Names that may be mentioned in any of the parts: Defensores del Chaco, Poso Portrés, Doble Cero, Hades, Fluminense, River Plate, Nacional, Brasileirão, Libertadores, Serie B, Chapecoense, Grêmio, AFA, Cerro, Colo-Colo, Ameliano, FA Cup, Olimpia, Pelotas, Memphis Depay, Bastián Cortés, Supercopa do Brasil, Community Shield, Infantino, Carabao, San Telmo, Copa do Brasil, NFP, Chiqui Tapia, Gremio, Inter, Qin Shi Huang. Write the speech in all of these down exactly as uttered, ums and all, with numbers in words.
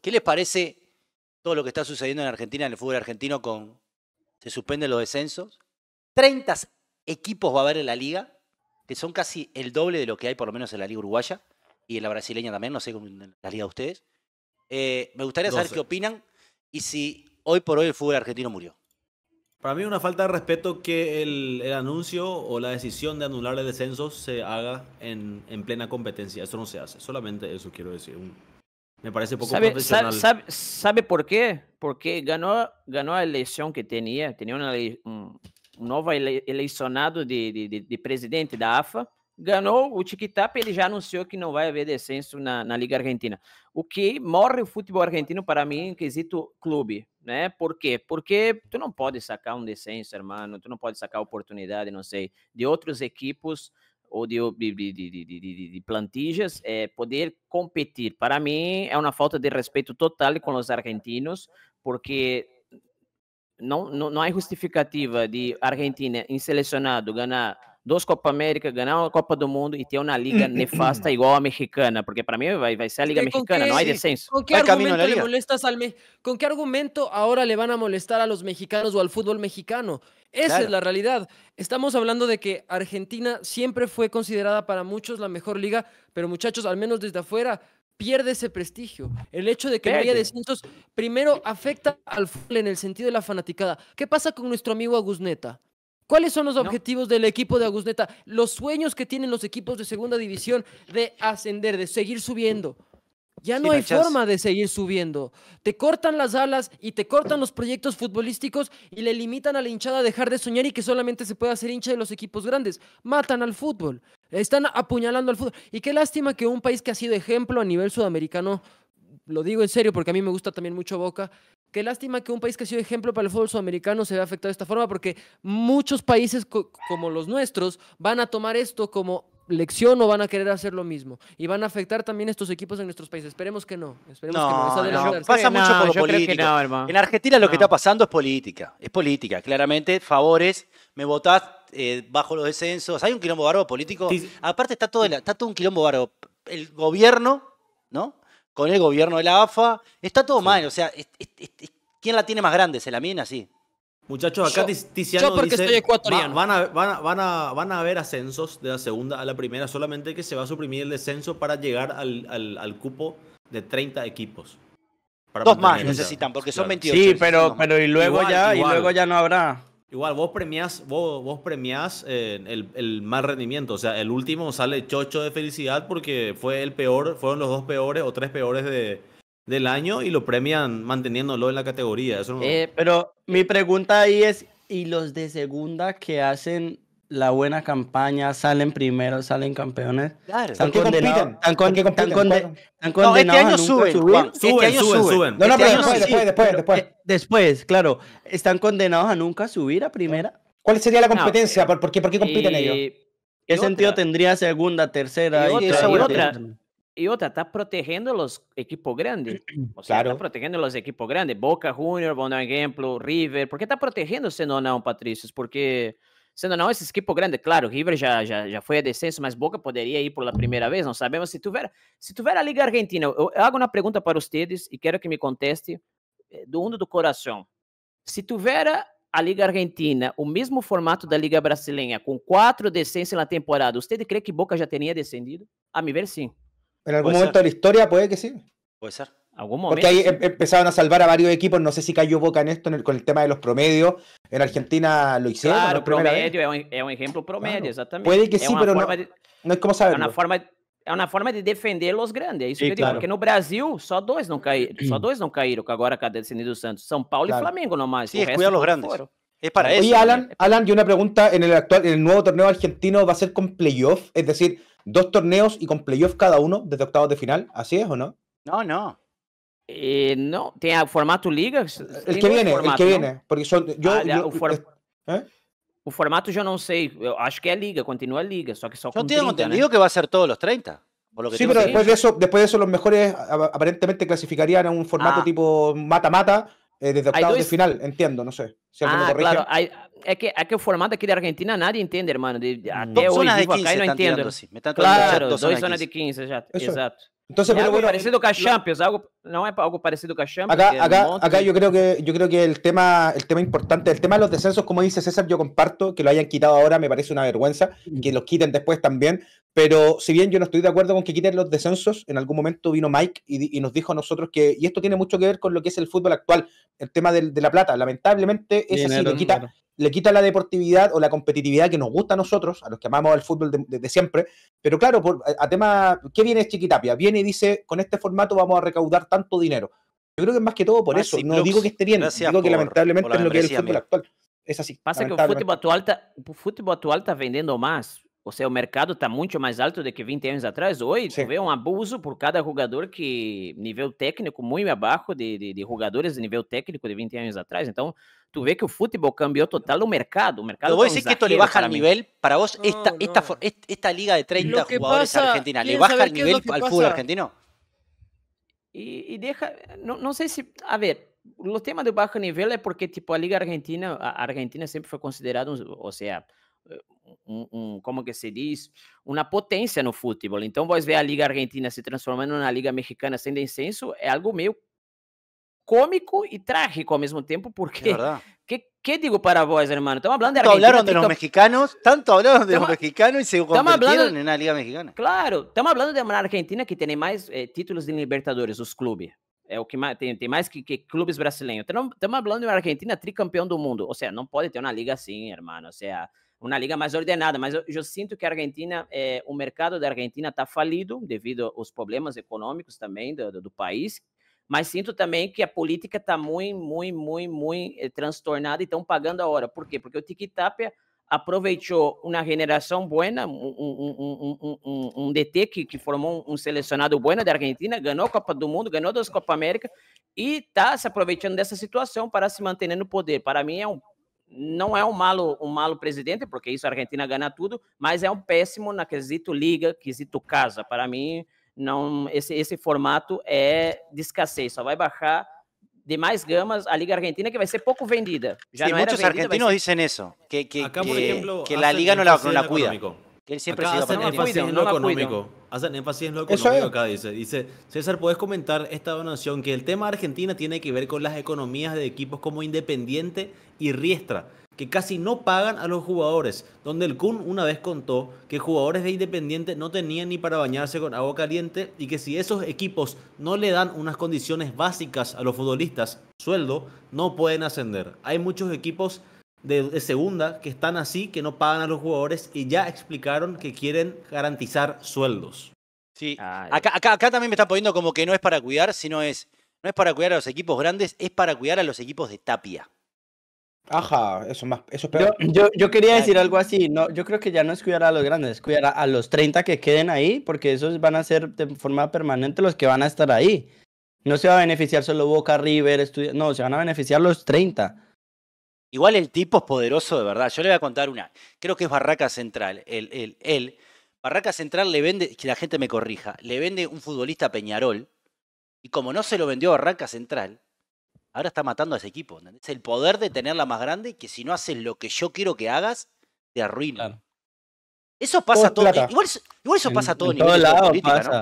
¿Qué les parece todo lo que está sucediendo en Argentina, en el fútbol argentino, con se suspenden los descensos? treinta equipos va a haber en la liga, que son casi el doble de lo que hay por lo menos en la liga uruguaya y en la brasileña también, no sé, en la liga de ustedes. Eh, me gustaría saber doce. Qué opinan y si hoy por hoy el fútbol argentino murió. Para mí es una falta de respeto que el, el anuncio o la decisión de anular el descenso se haga en, en plena competencia. Eso no se hace, solamente eso quiero decir. Me parece poco ¿Sabe, profesional. Sabe, sabe, ¿Sabe por qué? Porque ganó, ganó la elección que tenía. Tenía una, un, un nuevo ele, eleccionado de, de, de, de presidente da A F A. Ganó o Chiqui Tapia, ele já anunciou que não vai haver descenso na, na Liga Argentina. O que morre o futebol argentino para mim em quesito clube, né? Por quê? Porque tu não pode sacar um descenso, irmão, tu não pode sacar oportunidade, não sei, de outros equipos ou de, de, de, de, de, de plantilhas é, poder competir. Para mim é uma falta de respeito total com os argentinos, porque não, não, não há justificativa de Argentina em selecionado ganhar dos Copa América, ganar una Copa del Mundo y tener una liga nefasta igual a mexicana, porque para mí va, va a ser la liga mexicana, qué, no hay descenso. ¿Con qué argumento le molestas al me ¿Con qué argumento ahora le van a molestar a los mexicanos o al fútbol mexicano? Esa claro. es la realidad. Estamos hablando de que Argentina siempre fue considerada para muchos la mejor liga, pero muchachos, al menos desde afuera, pierde ese prestigio. El hecho de que no haya descensos, primero afecta al fútbol en el sentido de la fanaticada. ¿Qué pasa con nuestro amigo Agusneta? ¿Cuáles son los objetivos no. del equipo de Agusneta? Los sueños que tienen los equipos de segunda división de ascender, de seguir subiendo. Ya no sí, hay manchas. forma de seguir subiendo. Te cortan las alas y te cortan los proyectos futbolísticos y le limitan a la hinchada a dejar de soñar y que solamente se pueda ser hincha de los equipos grandes. Matan al fútbol. Están apuñalando al fútbol. Y qué lástima que un país que ha sido ejemplo a nivel sudamericano, lo digo en serio porque a mí me gusta también mucho Boca, qué lástima que un país que ha sido ejemplo para el fútbol sudamericano se vea afectado de esta forma, porque muchos países co como los nuestros van a tomar esto como lección o van a querer hacer lo mismo. Y van a afectar también estos equipos en nuestros países. Esperemos que no. Esperemos no, que no. no, no pasa mucho no, por lo político. No, en Argentina lo no. que está pasando es política. Es política, claramente. Favores, me votás eh, bajo los descensos. Hay un quilombo bárbaro político. Sí. Aparte está todo, el, está todo un quilombo bárbaro. El gobierno, ¿no? Con el gobierno de la A F A, está todo sí. mal, o sea, es, es, es, ¿quién la tiene más grande? ¿Se la mina? Sí. Muchachos, acá yo, Tiziano yo porque dice, estoy ecuatoriano. Va, van, a, van, a, van, a, van a haber ascensos de la segunda a la primera, solamente que se va a suprimir el descenso para llegar al, al, al cupo de treinta equipos. Para Dos más necesitan, porque claro. son veintiocho. Sí, pero, pero y, luego igual, ya, igual. y luego ya no habrá. Igual, vos premiás, vos, vos premiás eh, el, el mal rendimiento. O sea, el último sale chocho de felicidad porque fue el peor, fueron los dos peores o tres peores de, del año y lo premian manteniéndolo en la categoría. Eso no... eh, pero mi pregunta ahí es, ¿y los de segunda que hacen la buena campaña, salen primeros, salen campeones? Claro. Están condenados. Están condenados. No, este año suben. Suben, suben, suben. No, no, pero después, después, después. Después, claro. Están condenados a nunca subir a primera. ¿Cuál sería la competencia? ¿Por qué compiten ellos? ¿Qué sentido tendría segunda, tercera? Y otra, está protegiendo los equipos grandes. O sea, claro. está protegiendo los equipos grandes. Boca Juniors, por ejemplo, River. ¿Por qué está protegiéndose, no, no, Patricio? Es porque... Sendo não, esse equipo grande, claro, River já, já, já foi a descenso, mas Boca poderia ir pela primeira vez, não sabemos. Se tiver, se tiver a Liga Argentina, eu hago uma pergunta para vocês e quero que me conteste do fundo do coração. Se tiver a Liga Argentina, o mesmo formato da Liga Brasileira, com quatro descensos na temporada, você crê que Boca já teria descendido? A me ver, sim. Em algum momento da história, pode que sim. Pode ser. Porque ahí empezaron a salvar a varios equipos, no sé si cayó Boca en esto en el, con el tema de los promedios, en Argentina lo hicieron. Claro, promedio, es un, es un ejemplo promedio, claro. exactamente. Puede que es sí, pero no, de, no es como saberlo. Es una forma, es una forma de defender los grandes, eso sí, que claro. digo, porque no Brasil só dos no caíron, só dos no caíron, que ahora cada descendido Santos, São Paulo claro. y Flamengo nomás. Sí, es cuidar los grandes. Fueron. Es para eso. Oye, Alan, Alan, y una pregunta, en el, actual, en el nuevo torneo argentino va a ser con playoff, es decir, dos torneos y con playoff cada uno desde octavos de final, ¿así es o no? No, no. Eh, no, tiene formato liga. El que viene, formato, el que viene. ¿No? Porque son, yo, ah, yo, o, for... ¿eh? o formato yo no sé, yo acho que es liga, continúa liga, só que só con treinta, entendido ¿no? que va a ser todos los treinta. Por lo que sí, pero después de, eso, después de eso los mejores aparentemente clasificarían a un formato ah. tipo mata-mata eh, desde octavos dois... de final, entiendo, no sé. Si ah, claro, hay, es, que, es que el formato aquí de Argentina nadie entiende, hermano. De, mm. Até dos hoy zonas de quince acá, no entiendo. Tirando, sí. Me están claro, dos zonas de quince, ya, exacto. Entonces, pero algo bueno, parecido con la Champions, algo, no es algo parecido con la Champions. Acá, acá, acá yo creo que yo creo que el tema, el tema importante, el tema de los descensos, como dice César, yo comparto que lo hayan quitado ahora, me parece una vergüenza, que los quiten después también, pero si bien yo no estoy de acuerdo con que quiten los descensos, en algún momento vino Mike y, y nos dijo a nosotros que, y esto tiene mucho que ver con lo que es el fútbol actual, el tema de, de la plata, lamentablemente es dinero, así, lo quita... Dinero. le quita la deportividad o la competitividad que nos gusta a nosotros, a los que amamos el fútbol desde de, de siempre, pero claro, por, a, a tema, ¿qué viene Chiqui Tapia? Viene y dice, con este formato vamos a recaudar tanto dinero. Yo creo que más que todo por Maxi eso, Clux, no digo que esté bien, digo por, que lamentablemente la es lo que es el fútbol mía. actual. Es así. Pasa que el fútbol actual, tá, o fútbol actual está vendendo más, o sea, el mercado está mucho más alto de que veinte años atrás. Hoy sí. Veo un abuso por cada jugador que nivel técnico muy abajo de, de, de jugadores de nivel técnico de veinte años atrás, entonces... Tú ves que el fútbol cambió total el mercado. El mercado. Pero vos decís que esto le baja el nivel. Para vos, no, esta, no. Esta, esta, esta liga de treinta jugadores pasa, argentina, ¿le baja el nivel al pasa? fútbol argentino? Y, y deja, no, no sé si, a ver, los temas de bajo nivel es porque tipo, la liga argentina, a Argentina siempre fue considerada, o sea, un, un, como que se dice, una potencia no fútbol. Entonces vos ves a liga argentina se transformando en una liga mexicana sin descenso, es algo medio cômico y trágico al mismo tiempo, porque ¿qué, ¿qué digo para vos, hermano? Estamos hablando de Argentina. Tanto hablaron de los mexicanos, tanto hablaron de los mexicanos y se convirtieron en una liga mexicana. Claro, estamos hablando de una Argentina que tiene más eh, títulos de Libertadores, los clubes. É o que mais, tem, tem mais que, que clubes brasileiros. Estamos hablando de uma Argentina tricampeão do mundo. Ou seja, não pode ter uma liga assim, hermano. Ou seja, uma liga mais ordenada. Mas eu, eu sinto que a Argentina, eh, o mercado da Argentina está falido devido aos problemas econômicos também do, do, do país. Mas sinto também que a política está muito, muito, muito, muito transtornada e estão pagando a hora. Por quê? Porque o Chiqui Tapia aproveitou uma generação boa, um, um, um, um, um D T que, que formou um selecionado bom da Argentina, ganhou a Copa do Mundo, ganhou duas Copa América e está se aproveitando dessa situação para se manter no poder. Para mim, é um, não é um malo, um malo presidente, porque isso a Argentina ganha tudo, mas é um péssimo na quesito liga, quesito casa. Para mim... Não, esse, esse formato é de escassez, só vai baixar de mais gamas a Liga Argentina que vai ser pouco vendida. Já sí, não muitos vendida, argentinos ser... dizem isso, que, que, acá, que, ejemplo, que la Liga no la, no la cuida. Que él siempre acá se hacen énfasis en lo económico. Hacen énfasis en lo económico es. acá, dice. Dice, César, ¿puedes comentar esta donación? Que el tema Argentina tiene que ver con las economías de equipos como Independiente y Riestra, que casi no pagan a los jugadores, donde el Kun una vez contó que jugadores de Independiente no tenían ni para bañarse con agua caliente y que si esos equipos no le dan unas condiciones básicas a los futbolistas, sueldo, no pueden ascender. Hay muchos equipos de, de segunda que están así, que no pagan a los jugadores y ya explicaron que quieren garantizar sueldos. Sí, acá, acá, acá también me están poniendo como que no es para cuidar, sino es, no es para cuidar a los equipos grandes, es para cuidar a los equipos de Tapia. Ajá, eso más, eso es peor. Yo, yo, yo quería decir algo así, no, yo creo que ya no es cuidar a los grandes, es cuidar a, a los treinta que queden ahí, porque esos van a ser de forma permanente los que van a estar ahí. No se va a beneficiar solo Boca, River, Estudiantes, no, se van a beneficiar los treinta. Igual el tipo es poderoso de verdad, yo le voy a contar una, creo que es Barraca Central, él, él, él, Barraca Central le vende, que la gente me corrija, le vende un futbolista a Peñarol, y como no se lo vendió a Barraca Central, ahora está matando a ese equipo, ¿entendés? El poder de tenerla más grande, que si no haces lo que yo quiero que hagas, te arruina. Claro. Eso pasa todo. todo igual, igual eso pasa en, a todo en nivel. En todo lado política, pasa. ¿no?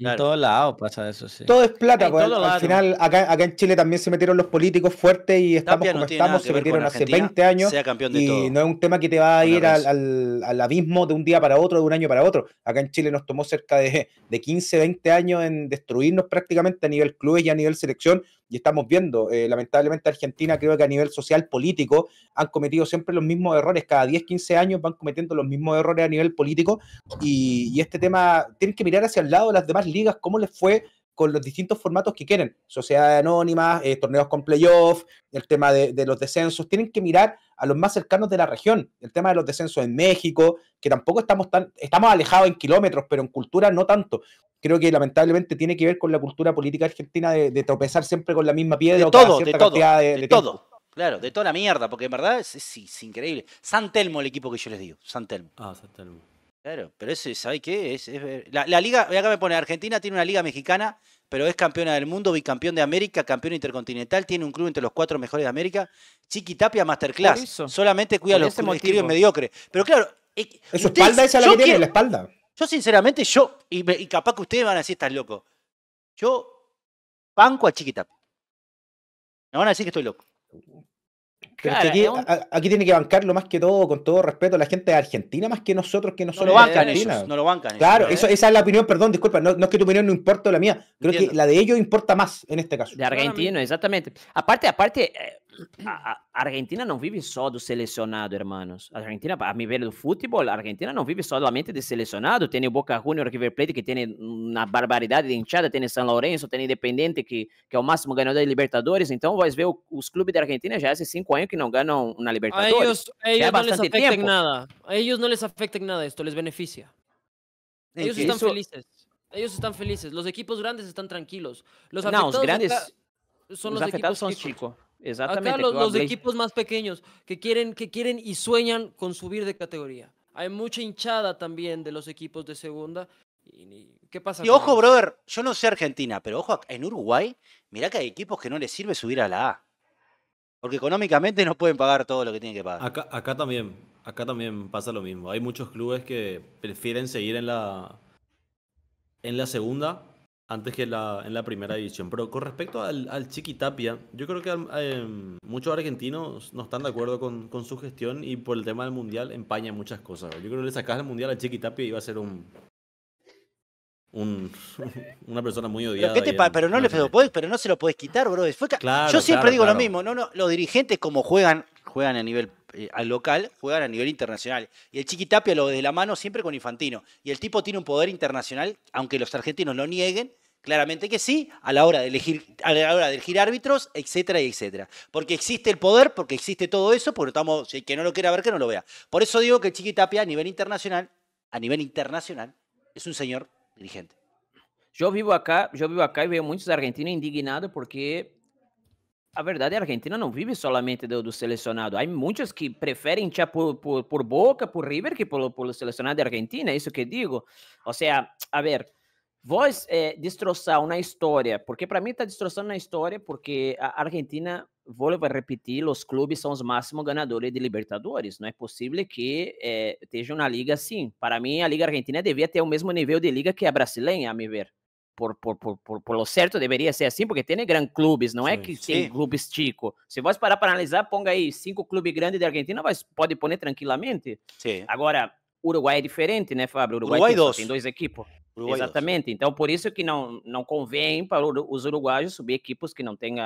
En claro. todo lado pasa eso, sí. Todo es plata, porque al, al final acá, acá en Chile también se metieron los políticos fuertes y estamos Tapia como no estamos, se metieron hace veinte años y todo. No es un tema que te va a ir al, al, al abismo de un día para otro, de un año para otro. Acá en Chile nos tomó cerca de, de quince, veinte años en destruirnos prácticamente a nivel clubes y a nivel selección y estamos viendo, eh, lamentablemente Argentina creo que a nivel social político han cometido siempre los mismos errores, cada diez, quince años van cometiendo los mismos errores a nivel político y, y este tema, tienen que mirar hacia el lado de las demás ligas, cómo les fue con los distintos formatos que quieren, sociedades anónimas, eh, torneos con playoff, el tema de, de los descensos, tienen que mirar a los más cercanos de la región, el tema de los descensos en México, que tampoco estamos tan, estamos alejados en kilómetros, pero en cultura no tanto. Creo que lamentablemente tiene que ver con la cultura política argentina de, de tropezar siempre con la misma piedra. De todo, de todo, de, de, de todo. Claro, de toda la mierda, porque en verdad es, es, es increíble. San Telmo, el equipo que yo les digo, San Telmo. Ah, San Telmo. Claro, pero ese, ¿sabes qué? Es, es, la, la liga, acá me pone, Argentina tiene una liga mexicana, pero es campeona del mundo, bicampeón de América, campeón intercontinental, tiene un club entre los cuatro mejores de América, Chiqui Tapia, Masterclass, solamente cuida los clubes mediocres. Pero claro, eh, su ustedes, espalda esa es la que quiero, tiene, la espalda. Yo sinceramente, yo, y, y capaz que ustedes van a decir, estás loco. Yo banco a Chiqui Tapia. Me van a decir que estoy loco. Pero claro, es que aquí, un... a, aquí tiene que bancarlo más que todo, con todo respeto, la gente de Argentina, más que nosotros que no, no somos de Argentina. Ellos, no lo bancan. Claro, ellos, eso, esa es la opinión, perdón, disculpa, no, no es que tu opinión no importa la mía, creo entiendo. Que la de ellos importa más en este caso. De Argentina, exactamente. Aparte, aparte, a, a Argentina no vive só do selecionado, hermanos. A Argentina, a nivel de fútbol, a Argentina no vive solamente de selecionado. Tiene Boca Juniors, River Plate, que tiene una barbaridad de hinchada, tiene San Lorenzo, tiene Independiente, que, que es el máximo ganador de Libertadores. Então, vais ver los clubes de Argentina ya hace cinco años que no ganan una Libertadores. A ellos, a ellos no les afecta nada. A ellos no les afecta nada esto, les beneficia. Ellos están eso... felices. Ellos están felices. Los equipos grandes están tranquilos. Los afectados no, los grandes acá son los, los afectados equipos son chicos. Exactamente. Acá los, los equipos más pequeños que quieren, que quieren y sueñan con subir de categoría. Hay mucha hinchada también de los equipos de segunda. Y, y, ¿qué pasa? Y ojo, eso? brother, yo no sé Argentina, pero ojo, en Uruguay, mirá que hay equipos que no les sirve subir a la A. Porque económicamente no pueden pagar todo lo que tienen que pagar. Acá, acá, también, acá también pasa lo mismo. Hay muchos clubes que prefieren seguir en la, en la segunda antes que la, en la primera división. Pero con respecto al, al Chiqui Tapia, yo creo que eh, muchos argentinos no están de acuerdo con, con su gestión y por el tema del Mundial empaña muchas cosas. Yo creo que le sacás el Mundial al Chiqui Tapia y iba a ser un... Un, una persona muy odiada. Pero, te bien, pero, no no le podés, pero no se lo podés quitar, bro. Claro, yo siempre claro, digo claro. lo mismo. No, no, los dirigentes, como juegan, juegan a nivel eh, local, juegan a nivel internacional. Y el Chiqui Tapia lo de la mano siempre con Infantino. Y el tipo tiene un poder internacional, aunque los argentinos lo nieguen, claramente que sí, a la hora de elegir, a la hora de elegir árbitros, etcétera, etcétera. Porque existe el poder, porque existe todo eso, porque estamos, que no lo quiera ver, que no lo vea. Por eso digo que el Chiqui Tapia a nivel internacional, a nivel internacional, es un señor dirigente. Yo vivo acá, yo vivo acá y veo muchos argentinos indignados porque a verdade a Argentina no vive solamente do, do selecionado. Hay muchos que preferem hinchar por, por, por Boca, por River, que por, por selecionado de Argentina, eso que digo. O sea, a ver, vos eh, destrozar una historia, porque para mí está destrozando una historia porque a Argentina, vuelvo a repetir, los clubes son los máximos ganadores de Libertadores. No es posible que eh, tenga una liga así. Para mí, la Liga Argentina debería tener el mismo nivel de liga que la brasileña, a mi ver. Por, por, por, por, por lo cierto, debería ser así, porque tiene grandes clubes, no sí, es que sí. Tiene clubes chicos. Si vas parar para analizar, ponga ahí cinco clubes grandes de Argentina, vas, pode poner tranquilamente. Sí. Agora, Uruguai é diferente, né, Fábio? Uruguai, Uruguai tem, dois. Tem dois equipos. Uruguai exatamente. Dois. Então, por isso que não, não convém para os uruguaios subir equipos que não tenham...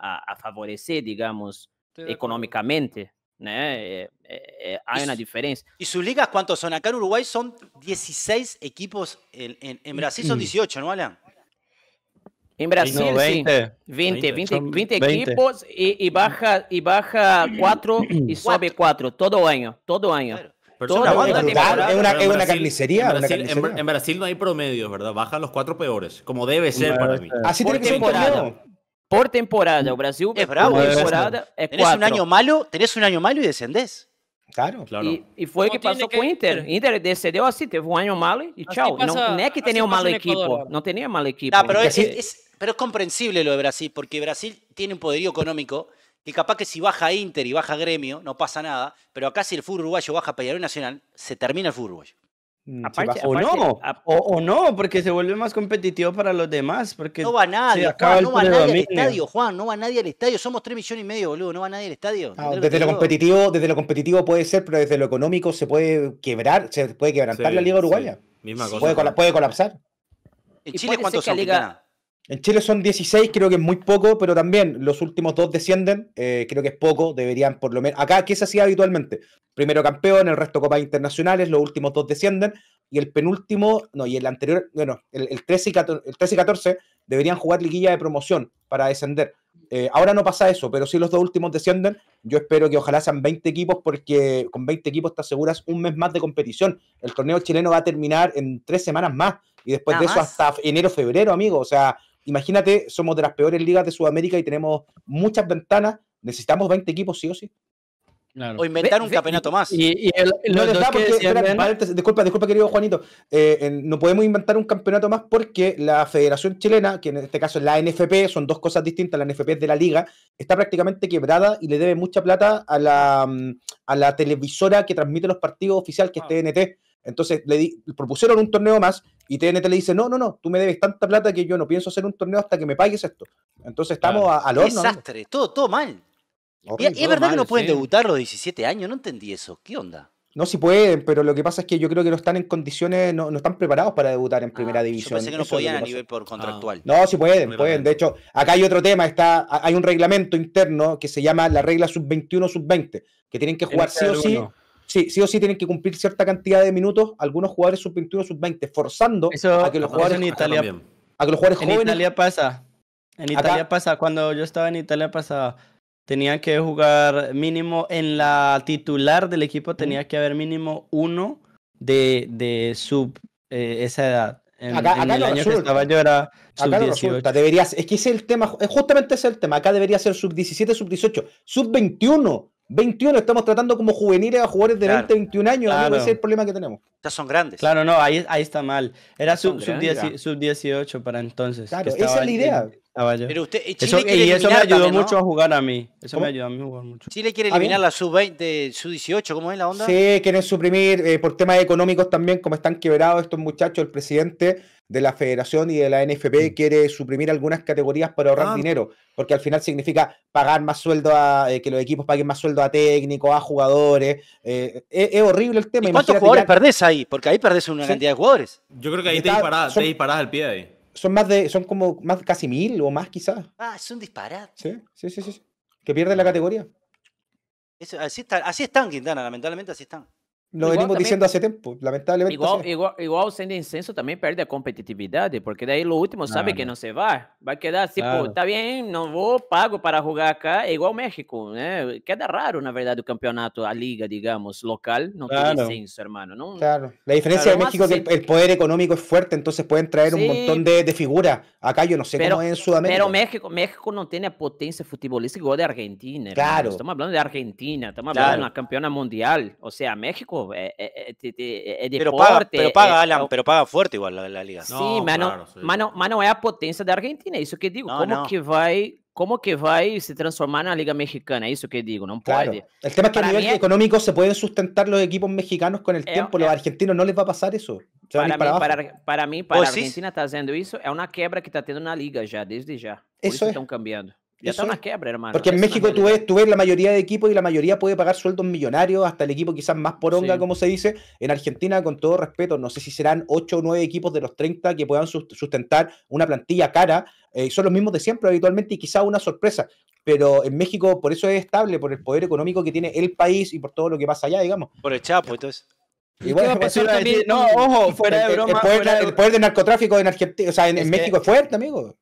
A, a favorecer, digamos, económicamente, ¿no? Eh, eh, hay una diferencia. ¿Y sus ligas cuántos son? Acá en Uruguay son dieciséis equipos, en, en, en Brasil son dieciocho, ¿no, Alan? En Brasil, no, veinte. Sí. veinte, veinte, veinte, veinte, veinte equipos y, y baja y baja cuatro y sube cuatro, todo año, todo año. Claro. Pero todo es una, una, una, una, una carnicería. En, en Brasil no hay promedios, ¿verdad? Bajan los cuatro peores, como debe ser para mí. Así tiene que ser temporada. Por temporada, o Brasil es bravo, por temporada es tenés cuatro. Un año malo, tenés un año malo y descendés. Claro, claro. Y, y fue lo que pasó que... con Inter. Inter descendió así, tuvo un año malo y así chao. Pasa, no, no es que tenía un mal equipo, Ecuador. No tenía mal equipo. No, pero, es, es, es, pero es comprensible lo de Brasil, porque Brasil tiene un poderío económico que capaz que si baja Inter y baja Gremio no pasa nada, pero acá si el fútbol uruguayo baja Peñarol Nacional, se termina el fútbol uruguayo. Aparte, o aparte, no, a... o, o no, porque se vuelve más competitivo para los demás. Porque no va nadie, Juan, no va nadie al estadio, Juan, no va nadie al estadio. Somos tres millones y medio, boludo, no va nadie al estadio. Ah, desde lo competitivo, desde lo competitivo puede ser, pero desde lo económico se puede quebrar, se puede quebrantar sí, la Liga Uruguaya. Sí. Misma cosa, puede, claro. puede colapsar. ¿En Chile cuántos son? Liga... En Chile son dieciséis, creo que es muy poco, pero también los últimos dos descienden, eh, creo que es poco, deberían por lo menos. Acá, ¿qué se hacía habitualmente? Primero campeón, el resto copas internacionales, los últimos dos descienden, y el penúltimo, no, y el anterior, bueno, el, el, trece y catorce deberían jugar liguilla de promoción para descender. Eh, ahora no pasa eso, pero si los dos últimos descienden, yo espero que ojalá sean veinte equipos, porque con veinte equipos te aseguras un mes más de competición. El torneo chileno va a terminar en tres semanas más, y después Nada de eso más. Hasta enero, febrero, amigo. O sea, imagínate, somos de las peores ligas de Sudamérica y tenemos muchas ventanas, necesitamos veinte equipos sí o sí. Claro. O inventar un ve, campeonato ve, más. Y, y el, no les da porque, espera, ven... disculpa, disculpa querido Juanito, eh, eh, no podemos inventar un campeonato más porque la Federación Chilena, que en este caso es la N F P, son dos cosas distintas, la N F P es de la liga, está prácticamente quebrada y le debe mucha plata a la, a la televisora que transmite los partidos oficial, que es ah. T N T. Entonces le di, propusieron un torneo más y T N T le dice, no, no, no, tú me debes tanta plata que yo no pienso hacer un torneo hasta que me pagues esto. Entonces estamos claro. a, al horno. Desastre, ¿no? todo, todo mal. Horrible, y, ¿Es todo verdad mal, que no pueden sí. debutar los diecisiete años? No entendí eso. ¿Qué onda? No, sí pueden, pero lo que pasa es que yo creo que no están en condiciones, no, no están preparados para debutar en primera ah, división. Yo pensé que no Eso podían que a nivel por contractual. Ah. No, sí pueden, pueden. De hecho, acá hay otro tema, está, hay un reglamento interno que se llama la regla sub veintiuno, sub veinte, que tienen que jugar sí o sí, sí, sí o sí tienen que cumplir cierta cantidad de minutos algunos jugadores sub veintiuno, sub veinte, forzando Eso, a que los jugadores en Italia, a que los jugadores en jóvenes. En Italia pasa. En Italia acá, pasa. Cuando yo estaba en Italia pasaba. Tenía que jugar mínimo, en la titular del equipo tenía que haber mínimo uno de, de sub eh, esa edad. En, acá, en acá el no año resulta. que estaba yo era sub acá no resulta. Deberías, es que ese es el tema, justamente ese es el tema. Acá debería ser sub diecisiete, sub dieciocho, sub veintiuno. veintiuno, estamos tratando como juveniles a jugadores de claro, veinte, veintiún años. Claro. Ese es el problema que tenemos. Estas son grandes. Claro, no, ahí, ahí está mal. Era sub dieciocho para entonces. Claro, esa es la idea. Pero usted, Chile eso, y eso me ayudó también, ¿no? mucho a jugar a mí. Eso ¿Cómo? me ayudó a mí a jugar mucho. Chile quiere eliminar la sub veinte, sub dieciocho, ¿cómo es la onda? Sí, quieren suprimir eh, por temas económicos también, como están quebrados estos muchachos, el presidente de la federación y de la N F P quiere suprimir algunas categorías para ahorrar ah, dinero, porque al final significa pagar más sueldo, a, eh, que los equipos paguen más sueldo a técnicos, a jugadores. Eh, es, es horrible el tema. ¿Y cuántos Imagínate jugadores ya... perdés ahí? Porque ahí perdés una sí. cantidad de jugadores. Yo creo que ahí está, te, disparás, son... te disparás al pie ahí. Son más de, son como más casi mil o más quizás. Ah, es un disparate. Sí, sí, sí, sí. Que pierden la categoría. Eso, así, está, así están, Quintana, lamentablemente así están. Lo venimos también, diciendo hace tiempo, lamentablemente. Igual, igual, igual sin descenso también pierde competitividad, porque de ahí lo último sabe ah, que no se va. Va a quedar tipo, claro. está bien, no voy, pago para jugar acá, igual México, ¿eh? Queda raro, na verdade, o campeonato, a liga, digamos, local, no claro. tiene descenso, hermano. No, claro. La diferencia claro, de México es que el, el poder económico es fuerte, entonces pueden traer sí, un montón de, de figuras. Acá yo no sé pero, cómo es en Sudamérica. Pero México, México no tiene potencia futbolística igual de Argentina. Claro. Hermano. Estamos hablando de Argentina, estamos hablando claro. de una campeona mundial, o sea, México. Eh, eh, eh, eh, pero, deporte, paga, pero paga, Alan, eh, pero paga fuerte igual la, la liga. Sí, no, mano, claro, sí. mano, mano es la potencia de Argentina, eso que digo. No, ¿Cómo, no. Que vai, ¿Cómo que vai se transformar en la liga mexicana? Eso que digo, no claro. puede. El tema es que para a nivel mí, económico se pueden sustentar los equipos mexicanos con el eh, tiempo, eh, los argentinos no les va a pasar eso. Para mí para, para, para mí, para pues, Argentina sí. está haciendo eso, es una quebra que está teniendo una liga ya, desde ya. Por eso, eso es. están cambiando. Ya está una quebra, hermano. Porque en es México tú ves, tú ves la mayoría de equipos y la mayoría puede pagar sueldos millonarios, hasta el equipo quizás más poronga, sí. como se dice. En Argentina, con todo respeto, no sé si serán ocho o nueve equipos de los treinta que puedan sustentar una plantilla cara. Eh, son los mismos de siempre habitualmente y quizás una sorpresa. Pero en México por eso es estable, por el poder económico que tiene el país y por todo lo que pasa allá, digamos. Por el Chapo, entonces. Y bueno, a pasar también, no, ojo, fuera de broma. El poder, fuera de... el poder del narcotráfico en Argentina, o sea, en, en México que... es fuerte, amigo.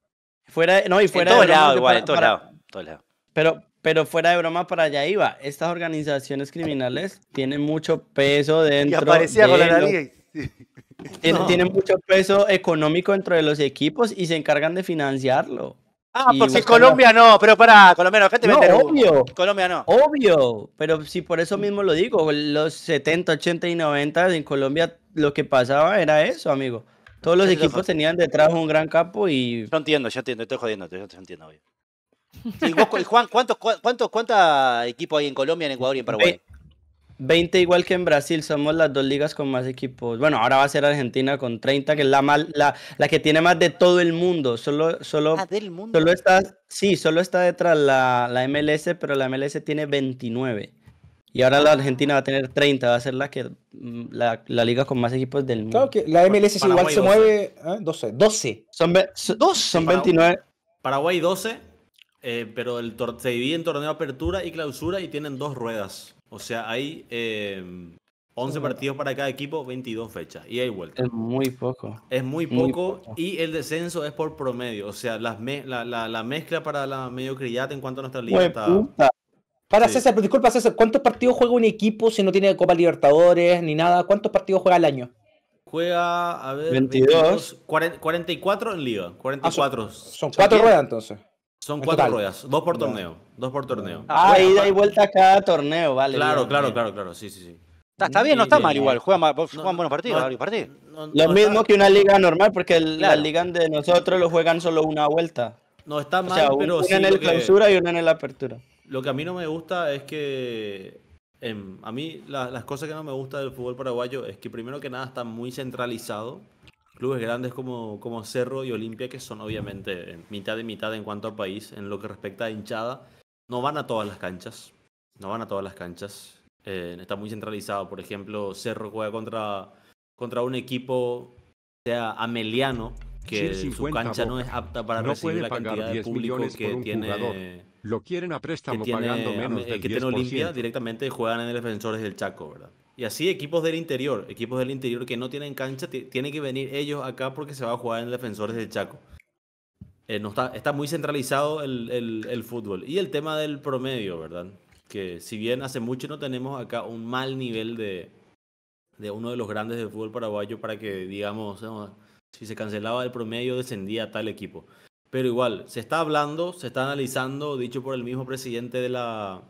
Fuera, no, y fuera en todo de broma, lado, igual, para, en todo para, lado, todo lado. Pero, pero fuera de broma, para allá iba. Estas organizaciones criminales tienen mucho peso dentro. Y aparecía de con la nariz. Tienen, no. tienen mucho peso económico dentro de los equipos y se encargan de financiarlo. Ah, porque Colombia la... no, pero para Colombia no, gente no, me obvio. Colombia no. Obvio, pero si por eso mismo lo digo, los setenta, ochenta y noventa en Colombia lo que pasaba era eso, amigo. Todos los equipos tenían detrás un gran capo y... Yo entiendo, yo entiendo, estoy jodiendo, yo entiendo. Obvio. Y vos, Juan, ¿cuántos cuántos, cuántos equipos hay en Colombia, en Ecuador y en Paraguay? veinte igual que en Brasil, somos las dos ligas con más equipos. Bueno, ahora va a ser Argentina con treinta, que es la, mal, la, la que tiene más de todo el mundo. Solo, solo, ah, del mundo. Solo está, sí, solo está detrás la, la M L S, pero la M L S tiene veintinueve. Y ahora la Argentina va a tener treinta, va a ser la que la, la liga con más equipos del mundo. Claro que la M L S Paraguay igual se doce. Mueve ¿eh? doce. Son, son, doce. Son veintinueve. Paraguay doce, eh, pero el se divide en torneo de apertura y clausura y tienen dos ruedas. O sea, hay eh, once partidos para cada equipo, veintidós fechas. Y hay vuelta. Es muy poco. Es muy poco, muy poco. Y el descenso es por promedio. O sea, las me la, la, la mezcla para la mediocridad en cuanto a nuestra liga está... Para sí. César, pero disculpa César, ¿cuántos partidos juega un equipo si no tiene Copa Libertadores ni nada? ¿Cuántos partidos juega al año? Juega, a ver... veintidós, cuarenta, cuarenta y cuatro en liga, cuarenta y cuatro. Ah, son son cuatro ruedas entonces. Son en cuatro total. ruedas, dos por torneo, no. dos por torneo. Ah, juega, ida y vuelta a cada torneo, vale. Claro, bien, claro, bien. claro, claro, sí, sí, sí. Está, está bien, no está mal igual, juegan, juegan no, buenos partidos, no, varios partidos. No, no, Lo no mismo está... que una liga normal, porque el, claro. la liga de nosotros lo juegan solo una vuelta. No está mal, o sea, pero... Una sí, en el clausura que... y una en la apertura. Lo que a mí no me gusta es que Eh, a mí la, las cosas que no me gusta del fútbol paraguayo es que primero que nada está muy centralizado. Clubes grandes como, como Cerro y Olimpia, que son obviamente mitad y mitad en cuanto a país, en lo que respecta a hinchada, no van a todas las canchas. No van a todas las canchas. Eh, está muy centralizado. Por ejemplo, Cerro juega contra, contra un equipo, sea Ameliano, que su cancha Boca no es apta para no recibir la cantidad de público que tiene. Jugador. Lo quieren a préstamo que tiene, pagando menos del diez por ciento. Que tiene Olimpia, directamente juegan en el Defensores del Chaco, ¿verdad? Y así equipos del interior, equipos del interior que no tienen cancha, tienen que venir ellos acá porque se va a jugar en Defensores del Chaco. Eh, no está, está muy centralizado el, el, el fútbol. Y el tema del promedio, ¿verdad? Que si bien hace mucho no tenemos acá un mal nivel de, de uno de los grandes del fútbol paraguayo para que, digamos, si se cancelaba el promedio descendía tal equipo. Pero igual, se está hablando, se está analizando, dicho por el mismo presidente de la,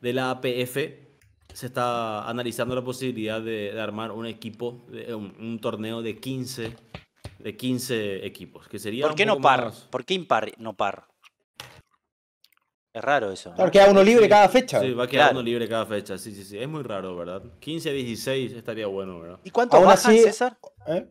de la A P F, se está analizando la posibilidad de, de armar un equipo, de, un, un torneo de quince, de quince equipos. Que sería ¿Por qué no par? Más... ¿Por qué impar no par? Es raro eso, ¿no? Claro, queda uno libre sí, cada fecha. Sí, va a quedar claro. uno libre cada fecha. Sí, sí, sí. Es muy raro, ¿verdad? quince a dieciséis estaría bueno, ¿verdad? ¿Y cuánto Ahora bajan, sí... César? ¿Eh?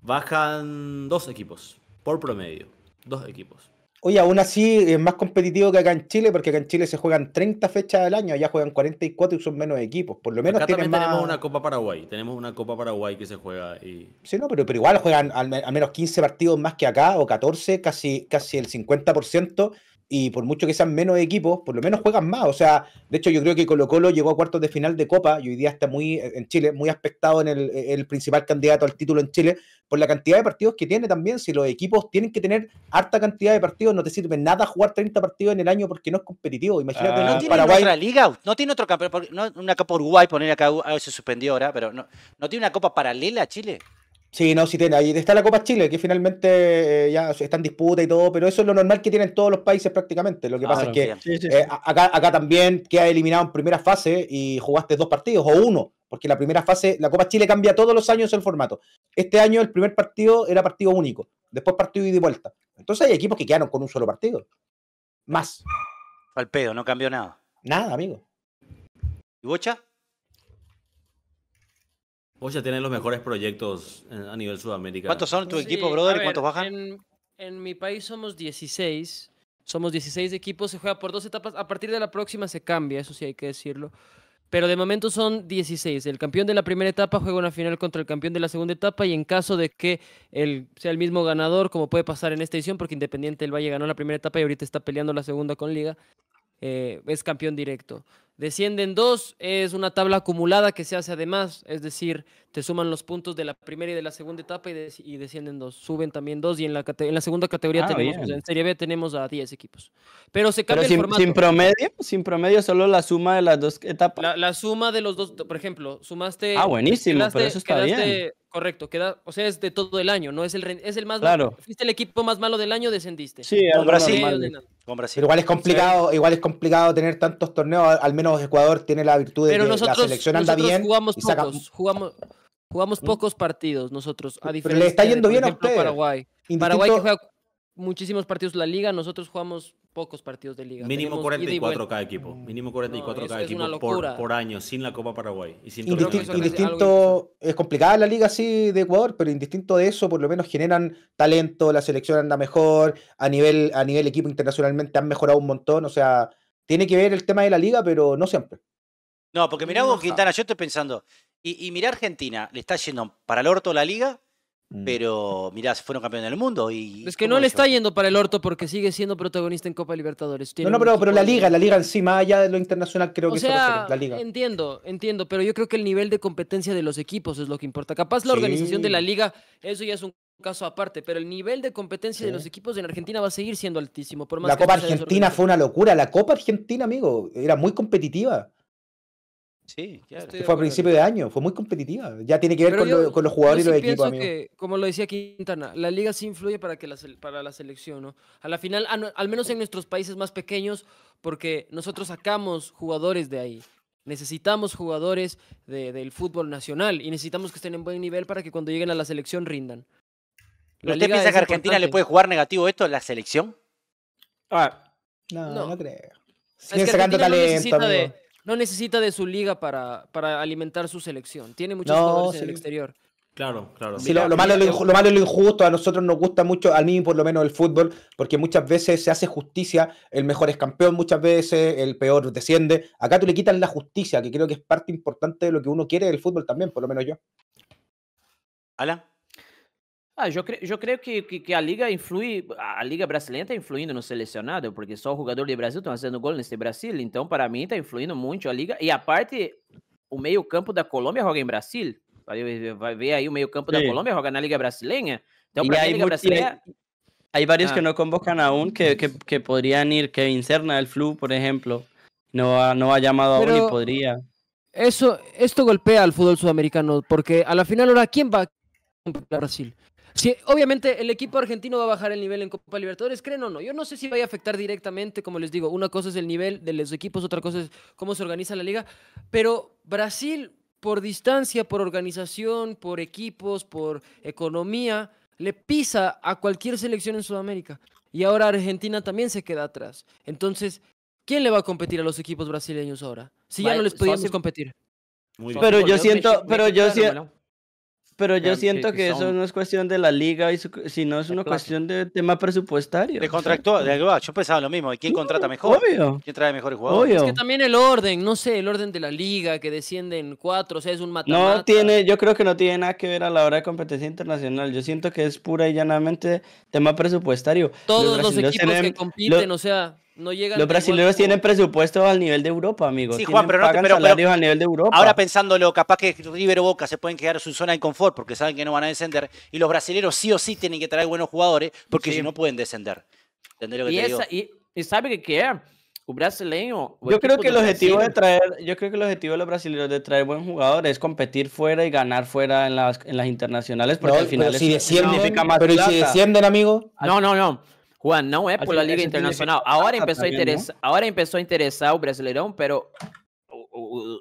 Bajan dos equipos, por promedio. Dos equipos. Oye, aún así es más competitivo que acá en Chile, porque acá en Chile se juegan treinta fechas al año, allá juegan cuarenta y cuatro y son menos equipos. Por lo menos acá tienen más... tenemos una Copa Paraguay, tenemos una Copa Paraguay que se juega y... Sí, no, pero, pero igual juegan al, al menos quince partidos más que acá, o catorce, casi, casi el cincuenta por ciento, y por mucho que sean menos equipos, por lo menos juegan más. O sea, de hecho yo creo que Colo-Colo llegó a cuartos de final de Copa y hoy día está muy, en Chile, muy aspectado en el, el principal candidato al título en Chile, por la cantidad de partidos que tiene también. Si los equipos tienen que tener harta cantidad de partidos, no te sirve nada jugar treinta partidos en el año porque no es competitivo. Imagínate, ah, no, no tiene Paraguay... otra liga, no tiene otro campeón, no, una Copa Uruguay, poner acá, a ver, se suspendió ahora, pero no, no tiene una Copa paralela a Chile. Sí, no, sí tiene. Ahí está la Copa Chile, que finalmente eh, ya está en disputa y todo, pero eso es lo normal que tienen todos los países prácticamente. Lo que ah, pasa no, es que sí, sí, sí. Eh, acá, acá también queda eliminado en primera fase y jugaste dos partidos o uno, porque la primera fase, la Copa Chile cambia todos los años el formato. Este año el primer partido era partido único, después partido ida y vuelta. Entonces hay equipos que quedaron con un solo partido. Más. Al pedo, no cambió nada. Nada, amigo. ¿Y Bocha? Bocha tiene los mejores proyectos a nivel Sudamérica. ¿Cuántos son tu sí, equipo, brother? Ver, ¿Cuántos bajan? En, en mi país somos dieciséis. Somos dieciséis equipos. Se juega por dos etapas. A partir de la próxima se cambia, eso sí hay que decirlo. Pero de momento son dieciséis. El campeón de la primera etapa juega una final contra el campeón de la segunda etapa y en caso de que él sea el mismo ganador, como puede pasar en esta edición, porque Independiente del Valle ganó la primera etapa y ahorita está peleando la segunda con Liga, eh, es campeón directo. Descienden dos, es una tabla acumulada que se hace además, es decir, te suman los puntos de la primera y de la segunda etapa y, de, y descienden dos, suben también dos y en la, en la segunda categoría ah, tenemos, pues en Serie B tenemos a diez equipos. Pero se cambia Pero sin, el formato. ¿Sin promedio? ¿Sin promedio solo la suma de las dos etapas? La, la suma de los dos, por ejemplo, sumaste... Ah, buenísimo, quedaste, pero eso está quedaste, bien. Correcto, queda, o sea, es de todo el año, no es el, es el más claro. malo. Fuiste el equipo más malo del año, descendiste. Sí, con Brasil. Con Brasil. Igual es complicado, igual es complicado tener tantos torneos, al menos Ecuador tiene la virtud de pero que nosotros, la selección anda bien jugamos y saca... pocos, jugamos, jugamos pocos partidos nosotros a diferencia pero le está yendo de, bien ejemplo, a ustedes Paraguay Indistinto... Paraguay que juega muchísimos partidos la liga, nosotros jugamos pocos partidos de liga. Mínimo Tenemos cuarenta y cuatro cada equipo, mínimo cuarenta y cuatro no, cada equipo por, por año, sin la Copa Paraguay. Y sin indistinto, indistinto es complicada la liga así de Ecuador, pero indistinto de eso, por lo menos generan talento, la selección anda mejor, a nivel, a nivel equipo internacionalmente han mejorado un montón, o sea... Tiene que ver el tema de la liga, pero no siempre. No, porque mirá vos, Quintana, yo estoy pensando, y, y mirá Argentina, le está yendo para el orto la liga, mm. pero mirá, se fueron campeones del mundo. Y es que no le está yendo para el orto porque sigue siendo protagonista en Copa Libertadores. Tiene no, no, pero, pero la liga, la liga en sí, más allá de lo internacional, creo o que sea, se refiere, la liga. Entiendo, entiendo, pero yo creo que el nivel de competencia de los equipos es lo que importa. Capaz la sí. organización de la liga, eso ya es un... caso aparte, pero el nivel de competencia sí. de los equipos en Argentina va a seguir siendo altísimo. Por más la Copa Argentina fue una locura. La Copa Argentina, amigo, era muy competitiva. Sí, claro. Estoy fue a principio de año, fue muy competitiva. Ya tiene que ver con, yo, lo, con los jugadores yo sí y los pienso equipos, que, amigo. Como lo decía Quintana, la liga sí influye para, que la, para la selección, ¿no? A la final, al menos en nuestros países más pequeños, porque nosotros sacamos jugadores de ahí. Necesitamos jugadores de, del fútbol nacional y necesitamos que estén en buen nivel para que cuando lleguen a la selección rindan. ¿Usted piensa que a Argentina importante. le puede jugar negativo esto en la selección? Ah, no, no, no creo. Siguen sacando talento, no necesita, de, no necesita de su liga para, para alimentar su selección. Tiene muchos no, jugadores sí. en el exterior. Claro, claro. Sí, lo, lo, malo es lo, lo malo es lo injusto. A nosotros nos gusta mucho, a mí por lo menos, el fútbol, porque muchas veces se hace justicia, el mejor es campeón muchas veces, el peor desciende. Acá tú le quitan la justicia, que creo que es parte importante de lo que uno quiere del fútbol también, por lo menos yo. ¿Ala? Ah, yo, cre yo creio que, que, que a liga influi, a liga brasileira está influindo no selecionado, porque só o jogador de Brasil está fazendo gol nesse Brasil, então para mim está influindo muito a liga, e a parte, o meio campo da Colômbia joga em Brasil, vai ver aí o meio campo sí. da Colômbia joga na liga brasileira, então para a liga brasileira... Hay varios ah. que no convocan aún, que, que, que podrían ir, que Inserna del Flu, por ejemplo, no ha, no ha llamado Pero aún y podría. Eso, esto golpea al fútbol sudamericano, porque a la final ahora, ¿quién va a Brasil? Sí, obviamente el equipo argentino va a bajar el nivel en Copa Libertadores, ¿creen o no? Yo no sé si vaya a afectar directamente, como les digo, una cosa es el nivel de los equipos, otra cosa es cómo se organiza la liga, pero Brasil, por distancia, por organización, por equipos, por economía, le pisa a cualquier selección en Sudamérica, y ahora Argentina también se queda atrás. Entonces, ¿quién le va a competir a los equipos brasileños ahora? Si ya no les podíamos competir. Pero yo siento, pero yo siento... Pero yo siento que eso no es cuestión de la liga, sino es una cuestión de tema presupuestario. De contractual, de algo. Yo pensaba lo mismo. ¿Y quién contrata mejor? Obvio. ¿Quién trae mejores jugadores? Obvio. Es que también el orden, no sé, el orden de la liga, que descienden cuatro, o sea, es un matamata. No tiene, yo creo que no tiene nada que ver a la hora de competencia internacional. Yo siento que es pura y llanamente tema presupuestario. Todos los, los equipos tienen, que compiten, lo... o sea... No llegan los brasileños tienen presupuestos al nivel de Europa, amigos. Sí, Juan, pero no pagan pero, salarios pero, al nivel de Europa. Ahora pensándolo, capaz que River o Boca se pueden quedar en su zona de confort porque saben que no van a descender. Y los brasileños sí o sí tienen que traer buenos jugadores porque sí. si no pueden descender. ¿Entendés lo que y te esa, digo? Y, y ¿sabe qué es? O brasileño... O yo, creo que el objetivo de traer, yo creo que el objetivo de los brasileños de traer buen jugador es competir fuera y ganar fuera en las, en las internacionales porque no, al final... Pero si descienden, no, pero si descienden, amigo... No, no, no. Juan, não é pela Liga Internacional. Agora começou a interessar, agora começou a interessar o Brasileirão, pero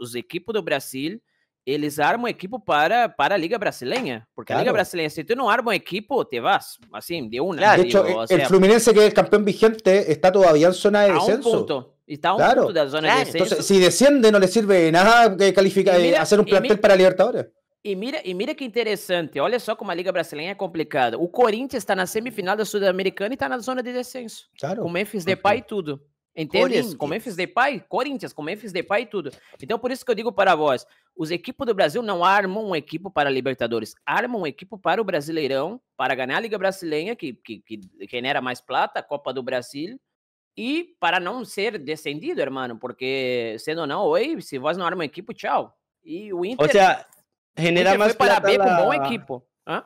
os equipos do Brasil, eles armam equipo para para a Liga Brasileira, porque claro. a Liga Brasileira, se tu não arma um equipo, te vas, assim, de uma. Claro, digo, de hecho, o sea, el Fluminense, que é o campeão vigente, está todavía en zona de descenso. A um ponto. Está a un claro. punto de la zona claro. de descenso. Entonces, si desciende, não le sirve de nada calificar, mira, hacer um plantel mira, para Libertadores. E mira, e mira que interessante, olha só como a Liga Brasileira é complicada. O Corinthians está na semifinal da Sul-Americana e está na zona de descenso. Claro. Com Memphis Depay e tudo. Entende? Com Memphis Depay, Corinthians, com Memphis Depay e tudo. Então, por isso que eu digo para vós, os equipos do Brasil não armam um equipo para Libertadores, armam um equipo para o Brasileirão, para ganhar a Liga Brasileira, que, que, que genera mais plata, a Copa do Brasil, e para não ser descendido, hermano, porque, sendo ou não, oi, se vós não armam um equipo, tchau. E o Inter... Ou seja, genera más plata para B, la... un buen equipo. ¿Ah?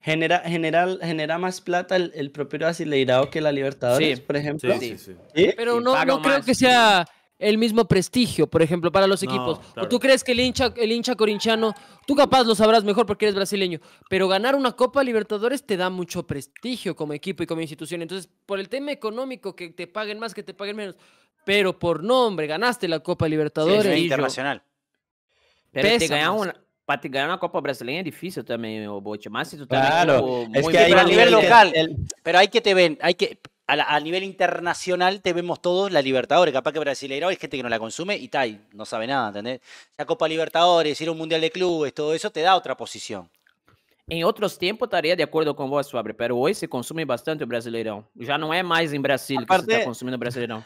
Genera, genera, genera más plata el, el propio Brasileirao que la Libertadores, sí, por ejemplo. Sí, sí, sí. ¿Sí? Pero no, no creo que sea el mismo prestigio, por ejemplo, para los equipos. No, claro. ¿O tú crees que el hincha, el hincha corintiano, tú capaz lo sabrás mejor porque eres brasileño, pero ganar una Copa Libertadores te da mucho prestigio como equipo y como institución? Entonces, por el tema económico, que te paguen más, que te paguen menos, pero por nombre, ganaste la Copa Libertadores. Sí, es internacional. Pero pesa te ganan una... Para te ganar una Copa Brasileña es difícil también, Boche. Más si tú estás claro. es que bien, pero a nivel local. El... Pero hay que te ven, hay que a, la, a nivel internacional te vemos todos la Libertadores. Capaz que Brasileirão hay gente que no la consume y tal, no sabe nada, ¿entendés? La Copa Libertadores, ir a un Mundial de Clubes, todo eso te da otra posición. Em outros tempos, estaria de acordo com vós, Fabre, mas hoje se consume bastante o Brasileirão. Já não é mais em Brasília que se está consumindo o Brasileirão.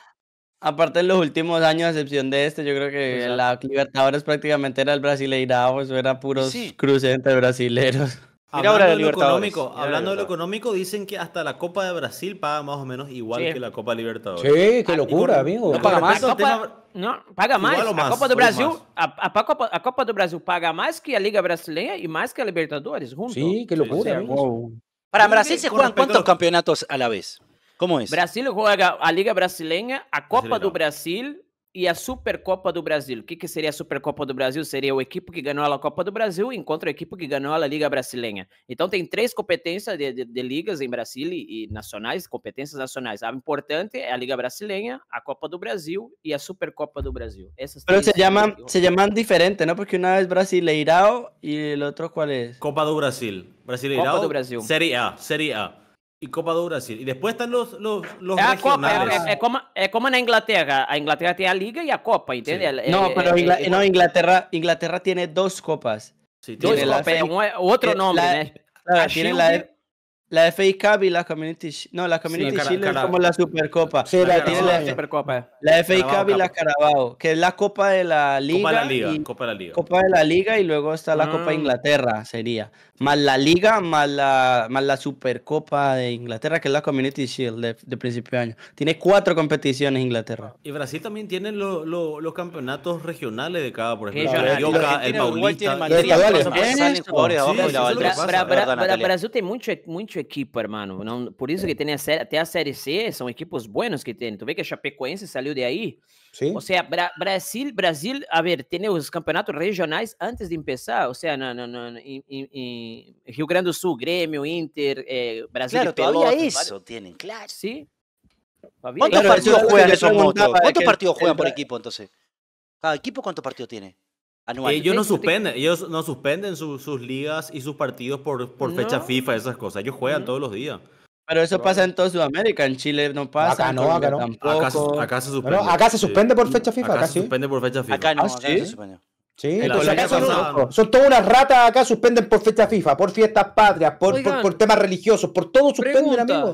Aparte de los últimos años, a excepción de este, yo creo que exacto. la Libertadores prácticamente era el Brasileirao, eso era puros sí. cruces entre brasileros. Hablando, ahora de, lo económico, hablando de lo económico, dicen que hasta la Copa de Brasil paga más o menos igual sí. que la Copa Libertadores. Sí, qué locura, ah, amigo. No paga más. Copa, tema, no, paga más. más. A Copa do Brasil, a, a, Copa, a Copa do Brasil paga más que a Liga Brasileira y más que a Libertadores juntos. Sí, qué locura, sí, amigo. Wow. Para Brasil se juegan cuántos campeonatos a la vez. ¿Cómo es? Brasil juega a Liga Brasileira, a Copa Brasileirão. do Brasil e a Supercopa do Brasil. O que, que seria a Supercopa do Brasil? Seria o equipo que ganhou a Copa do Brasil contra o equipo que ganhou a Liga Brasileira. Então tem três competências de, de, de ligas em Brasil e, e nacionais, competências nacionais. A importante é a Liga Brasileira, a Copa do Brasil e a Supercopa do Brasil. Essas Pero se chamam se chamam diferente, não? Porque uma é Brasileirão e o outro qual é? Copa do Brasil. Brasileirão. Copa do Brasil. Série A, Série A. y Copa do Brasil. Y después están los, los, los é regionales. A Copa, é, é, é, como, é como na Inglaterra. A Inglaterra tiene a Liga y a Copa, ¿entiendes? Sí. No, pero Ingl eh, no, Inglaterra, Inglaterra tiene dos copas. Sí, tiene dos la copas, un, otro nombre, la, ¿eh? Claro, tiene la, la F A Cup y la Community Shield. No, la Community sí, Shield es como la Supercopa. Sí, la, la, tiene la, Supercopa. La F A Cup y la Carabao, que es la Copa de la Liga. Copa de la Liga. Y, Copa de la Liga, Copa de la Liga y luego está la mm. Copa de Inglaterra, sería. Más la Liga, más la, más la Supercopa de Inglaterra, que es la Community Shield de, de principio de año. Tiene cuatro competiciones Inglaterra. Y Brasil también tiene lo, lo, los campeonatos regionales de cada, por ejemplo. Regional. El Yoka, el Paulista. Brasil tiene mucho, mucho equipo, hermano. Não, por isso que tem até a Série C, são equipos buenos que tem. Tu vê que a Chapecoense saiu de aí? Sim. Ou seja, Bra Brasil, Brasil, a ver, tem os campeonatos regionais antes de começar. Ou seja, no, no, no, em, em Rio Grande do Sul, Grêmio, Inter, eh, Brasil claro, de Pelotas. Claro, isso tem, claro. Sim. ¿Cuántos partidos juegan esos monstruos? ¿Cuántos partidos juegan por equipo, entonces? ¿Cada equipo cuántos partidos tiene? Eh, ellos no suspenden, ellos no suspenden su, sus ligas y sus partidos por, por no. fecha FIFA, esas cosas. Ellos juegan no. todos los días. Pero eso pasa en toda Sudamérica, en Chile no pasa. Acá no, acá no. Acá, acá se suspende. Bueno, acá se suspende por fecha FIFA. Acá, acá se sí. suspende por fecha FIFA. Acá no, acá ¿sí? se suspende. Sí, pues acá son, no. son todas unas ratas, acá suspenden por fecha FIFA, por fiestas patrias, por, por, por temas religiosos, por todo suspenden, amigo.